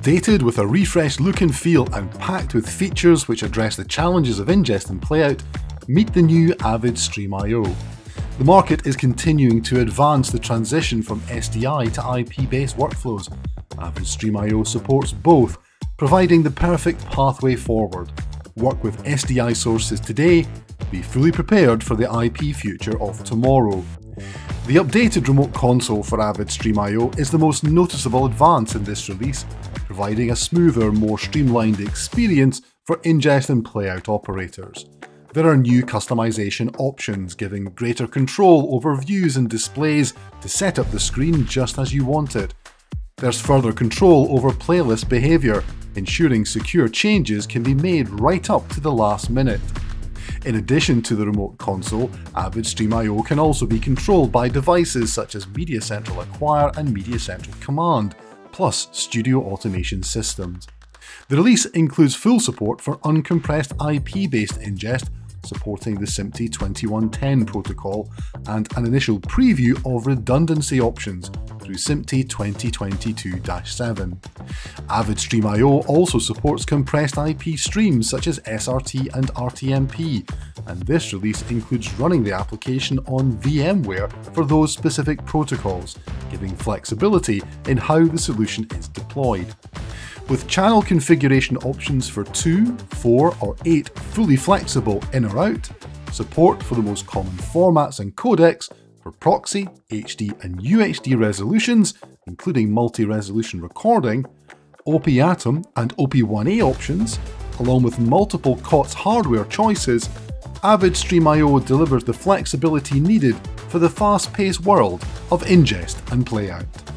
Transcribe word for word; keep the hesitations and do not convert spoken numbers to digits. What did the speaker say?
updated with a refreshed look and feel and packed with features which address the challenges of ingest and playout, meet the new Avid Stream I O. The market is continuing to advance the transition from S D I to I P-based workflows. Avid Stream I O supports both, providing the perfect pathway forward. Work with S D I sources today, be fully prepared for the I P future of tomorrow. The updated remote console for Avid Stream I O is the most noticeable advance in this release, providing a smoother, more streamlined experience for ingest and playout operators. There are new customization options, giving greater control over views and displays to set up the screen just as you want it. There's further control over playlist behavior, ensuring secure changes can be made right up to the last minute. In addition to the remote console, Avid Stream I O can also be controlled by devices such as Media Central Acquire and Media Central Command, plus studio automation systems. The release includes full support for uncompressed I P-based ingest, supporting the S M P T E twenty-one ten protocol, and an initial preview of redundancy options through S M P T E twenty twenty-two dash seven. Avid Stream I O also supports compressed I P streams such as S R T and R T M P, and this release includes running the application on VMware for those specific protocols, giving flexibility in how the solution is deployed. With channel configuration options for two, four, or eight fully flexible in or out, support for the most common formats and codecs for proxy, H D, and U H D resolutions, including multi-resolution recording, O P Atom and O P one A options, along with multiple C O T S hardware choices, Avid Stream I O delivers the flexibility needed for the fast-paced world of ingest and playout.